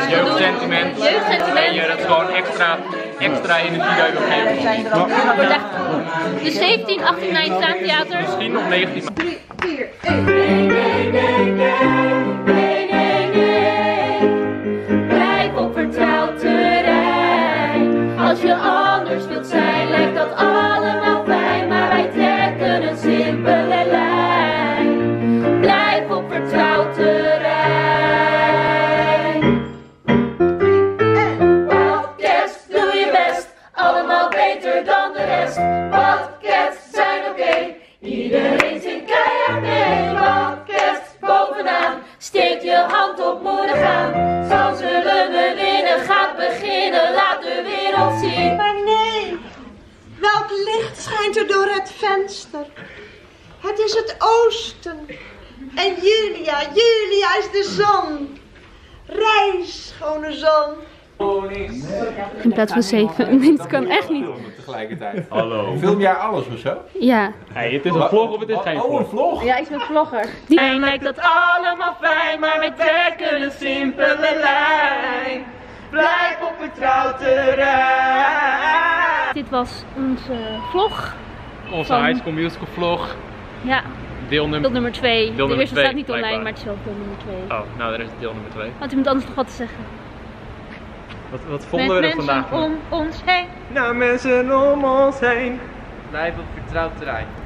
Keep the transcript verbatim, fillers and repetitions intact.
jeugdsentiment. En je dat gewoon extra, extra energie uit wil geven. De zeventien, achttien naar het theaters. Misschien nog negentien. drie, vier, één. Nee, nee, nee, nee. Als je anders wilt zijn, lijkt dat allemaal fijn, maar wij trekken een simpele lijn. Blijf op vertrouwd terrein. Podcasts, doe je best, allemaal beter dan de rest. Podcasts zijn oké, okay. Iedereen zingt keihard mee. Podcasts bovenaan, steek je hand op, moedig aan. Zo zullen we winnen, gaat beginnen, laat de wereld. Maar nee, welk licht schijnt er door het venster? Het is het oosten. En Julia, Julia is de zon. Reis, schone zon. In plaats van zeven mensen kan echt niet. Tegelijkertijd. Hallo. Film jij alles of zo? Ja. Hey, het is een vlog of het is geen vlog? Oh, een vlog? Ja, ik ben vlogger. Mij lijkt dat allemaal fijn, maar wij trekken een simpele lijn. Blijf op vertrouwd terrein. Dit was onze vlog. Onze van... High School Musical vlog. Ja. Deel nummer twee. De eerste staat niet online, maar het is wel deel nummer twee. Oh, nou, er is deel nummer twee. Had iemand anders nog wat te zeggen? Wat, wat vonden Met we er vandaag? Mensen om ons heen. Nou, mensen om ons heen. Blijf op vertrouwd terrein.